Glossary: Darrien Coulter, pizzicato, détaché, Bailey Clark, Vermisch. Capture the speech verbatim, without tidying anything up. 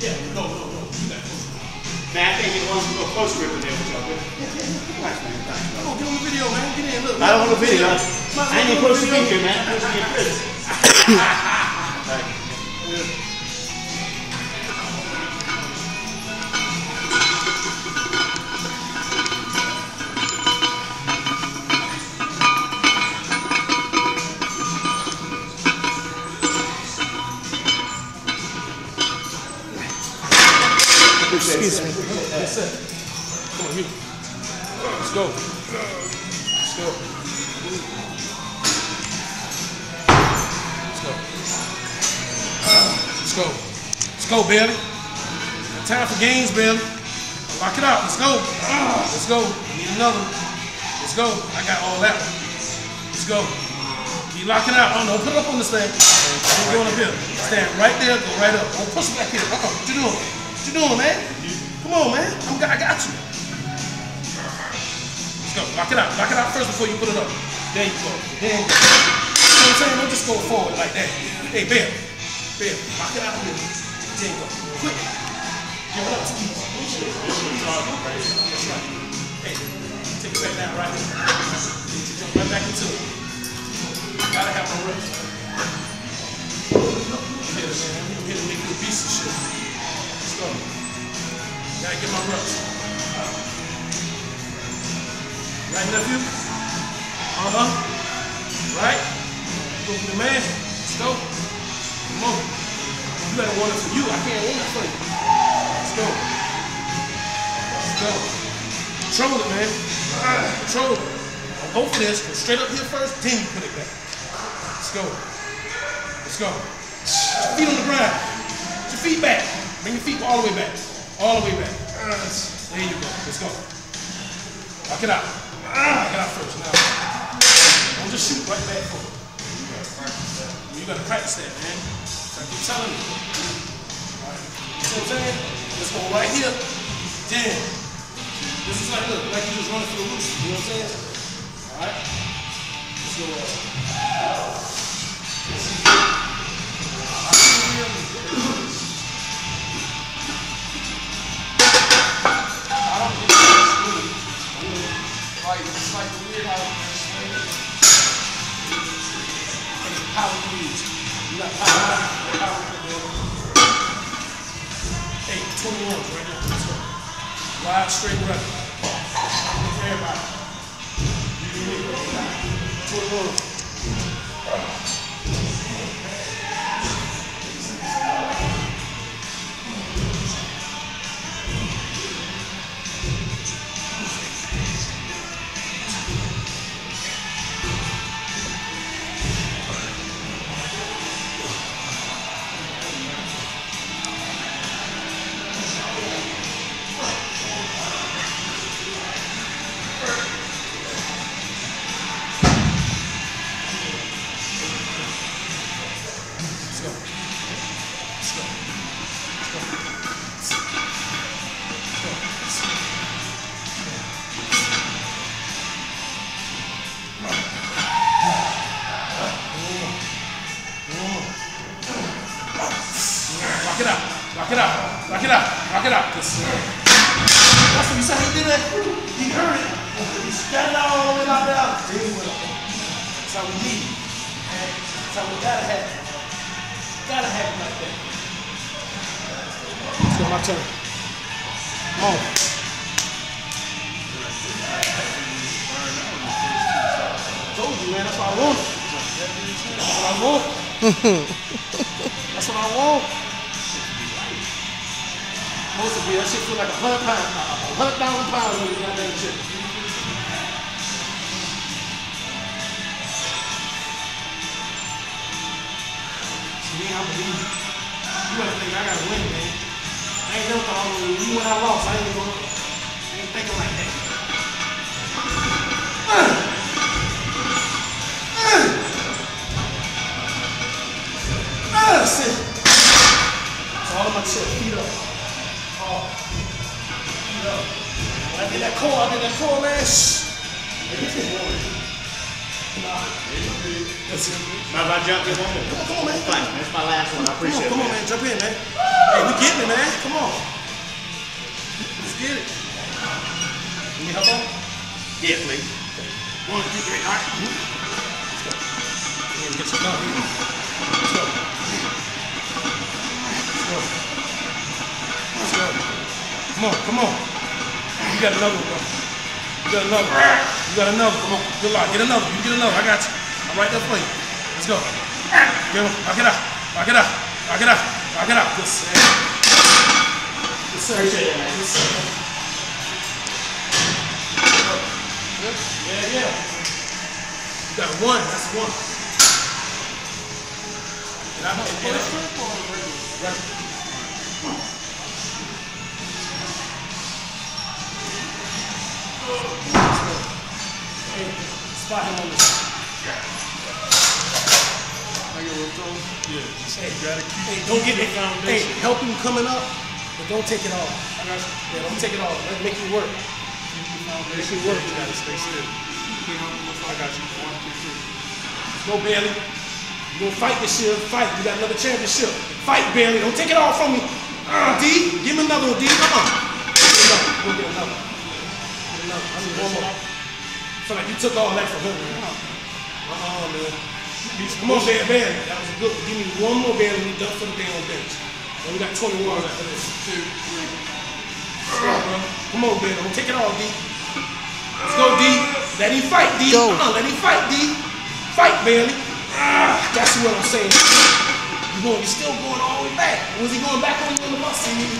Yeah, go, go, go. Do that. Man, I think you're the ones who go close grip in there with y'all, man. Thanks, man. Thanks, man. Come on, get on the video, man. Get in, look. I don't want a video. I ain't even close to being here, man. I'm supposed to be in prison. Thank you. Excuse me. That's it. Come on, you. Let's go. Let's go. Let's go. Let's go. Let's go, Bailey. Time for games, Bailey. Lock it out. Let's go. Let's go. Need another. Let's go. I got all that one. Let's go. Keep locking out. Oh, no. Put it up on the stand. Keep going up here. Stand right there. Go right up. Don't push it back here. Uh-uh. What you doing? What you doing, man? Come on, man. I'm, I got you. Let's go. Lock it out. Lock it out first before you put it up. There you go. There you go. You know what I'm saying? Don't just go forward like that. Hey, Bam. Bam. Lock it out. There you go. Quick. Give it up. That's right. Hey, take it back down right here. Jump right back into it. You gotta have no rest. Hit it, man. You hit it, make it a piece of shit. Go. Gotta get my reps. Right, nephew? Uh-huh. Right? Go for the man. Let's go. Come on. You better want it for you. I can't want it for you. Let's go. Let's go. Control it, man. Control it. Go for this. Go straight up here first, then you put it back. Let's go. Let's go. Put your feet on the ground. Put your feet back. Bring your feet all the way back. All the way back. There you go. Let's go. Lock it out. Lock it out first. Now, don't just shoot right back forward. You gotta practice that. You gotta practice that, man. So I keep telling you. Alright. You see what I'm saying? Let's go right here. Damn. This is like, look, like you just running through the roof. You know what I'm saying? Alright. Let's go up. Let's see. I feel real. Like, it's like weird how you swing it. It's power moves. You got power, power hey, twenty-one right now. Let's go. Live straight rep. Everybody. Lock it out, lock it out, lock it out. That's what you said, he did that. He heard it. He spat it out all the way out there. That's how we need it. That's how we gotta have it. Gotta have it like that. Let's go, my turn. Come on. I told you, man, that's what I want. That's what I want. That's what I want. Supposed to be, that shit feel like a hundred pounds, a hundred thousand pounds on that damn shit. See me, I believe you. You gotta think I gotta win, man. I ain't never thought I was gonna win. You when I lost, I ain't gonna, I ain't thinking like that. Uh. Uh. Uh, shit. So all of my shit, feet up. Oh, you know, when I did that core, I did that core, man. Shh. Nah, I jump in one more. Come on, man. That's my last one. I appreciate it. Come on, man. Jump in, man. Hey, we getting it, man. you help him? Yeah, please. One, two, three, all right. Let's go. Yeah, get some help. Let's go. Let's go. Let's go. Come on, come on. You got another one, bro. You got another one. You got another one. Come on. Good luck. Get another. You get another. I got you. I'm right there for you. Let's go. Get him. Knock it out. Knock it out. Knock it out. Knock it out. Good sir. Good sir. Good sir. Yeah, yeah. You got one, that's one. And I don't get it. Spot him on the side. I get a little throw? Yeah. Hey, gotta keep hey, don't get it. Hey, help him coming up, but don't take it off. I got you. Yeah, don't take it off. Let's make it work. Make it work. You gotta stay still. I got you. One, two, three. Go, Bailey. You gonna fight this year? Fight. You got another championship. Fight, Bailey. Don't take it all from me. Uh, D, give me another one, D. Come on. Give me another. We'll get another. Get another. I need one more. So like you took all that from him. Uh uh, man. Come on, Bailey. Bailey. That was a good one. Give me one more, Bailey. We done for the day on bench. And we got twenty-one after this. Two, three. Come on, Bailey. Don't take it all, D. Let's go, D. Let him fight, D. Go. Uh, let him fight, D. Fight, Bailey. Uh, that's what I'm saying. You're, going, you're still going all the way back. Was he going back on you on the bus?